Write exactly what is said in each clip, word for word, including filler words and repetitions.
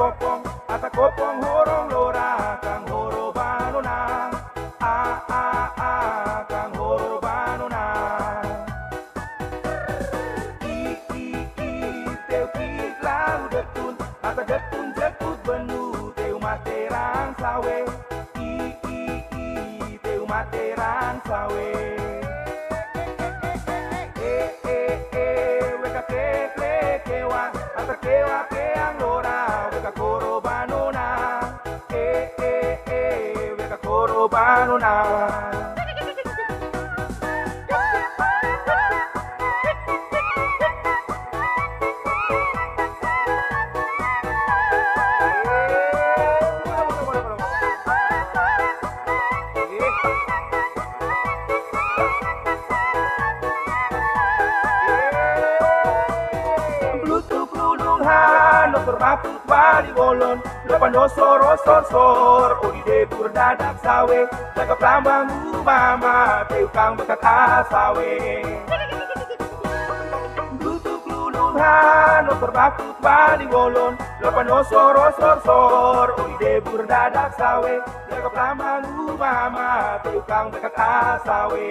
kopong, asa kopong horong lora kang horo banunang, a a a kang horo banunang. I i i teu ki lau detun, asa detun dekut benu teu materang sawe. I i i teu materang sawe. Kewa keang lora weka koro banuna, eh eh eh weka koro banuna. Nosor maput bali bolon, lepan nosor osor sor, odi debur dadak sawe, cakap lambang mama, teukang bekat asawe. Blutuk luluhan, nosor maput bali bolon, lepan nosor osor sor, odi debur dadak sawe, cakap lambang mama, teukang bekat asawe.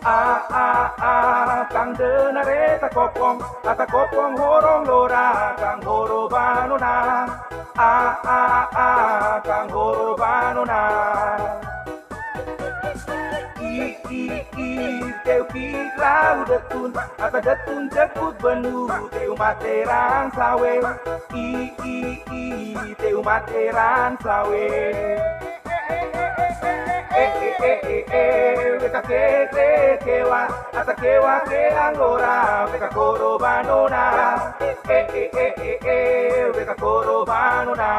A a a kang denare takopong, takopong horong lora kang horo banuna. A a a kang horo banuna. I i i teu ki lau detun, asa detun dekut benu teu materang sawe. I i i teu materang sawe. E e e e e weka ke ke kewa, asa kewa keang lora weka koro banuna. E e e e e weka koro banuna.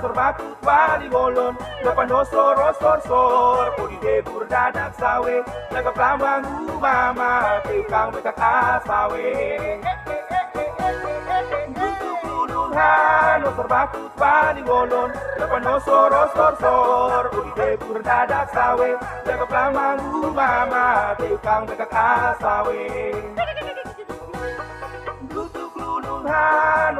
Nosor bakut bali bolon, lepan nosor osor sor, odi debur dadak sawe, cakap lambang mama, teukang bekat asawe. Blutuk luluhan, nosor bakut bali bolon, lepan nosor osor sor, odi debur dadak sawe, cakap lambang mama, teukang bekat asawe.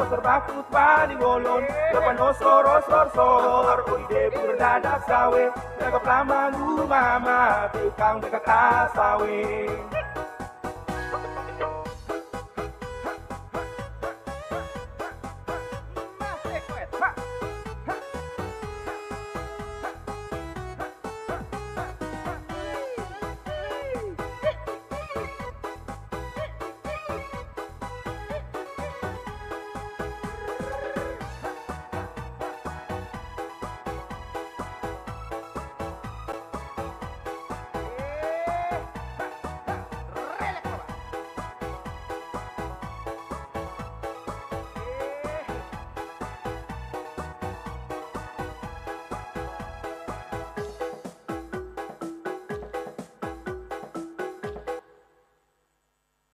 Nosor bakut bali bolon, lepan nosor osor sor, odi debur dadak sawe, cakap lambang mama, teukang bekat asawe.